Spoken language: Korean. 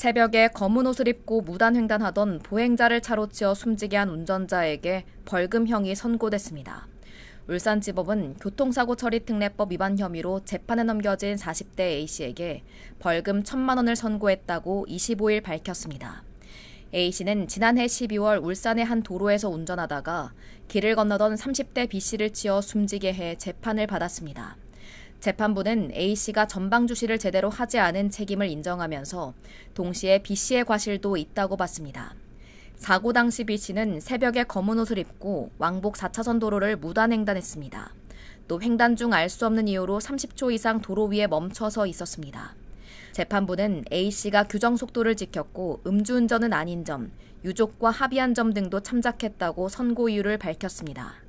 새벽에 검은 옷을 입고 무단횡단하던 보행자를 차로 치어 숨지게 한 운전자에게 벌금형이 선고됐습니다. 울산지법은 교통사고 처리 특례법 위반 혐의로 재판에 넘겨진 40대 A씨에게 벌금 1,000만 원을 선고했다고 25일 밝혔습니다. A씨는 지난해 12월 울산의 한 도로에서 운전하다가 길을 건너던 30대 B씨를 치어 숨지게 해 재판을 받았습니다. 재판부는 A씨가 전방주시를 제대로 하지 않은 책임을 인정하면서 동시에 B씨의 과실도 있다고 봤습니다. 사고 당시 B씨는 새벽에 검은 옷을 입고 왕복 4차선 도로를 무단횡단했습니다. 또 횡단 중 알 수 없는 이유로 30초 이상 도로 위에 멈춰서 있었습니다. 재판부는 A씨가 규정 속도를 지켰고 음주운전은 아닌 점, 유족과 합의한 점 등도 참작했다고 선고 이유를 밝혔습니다.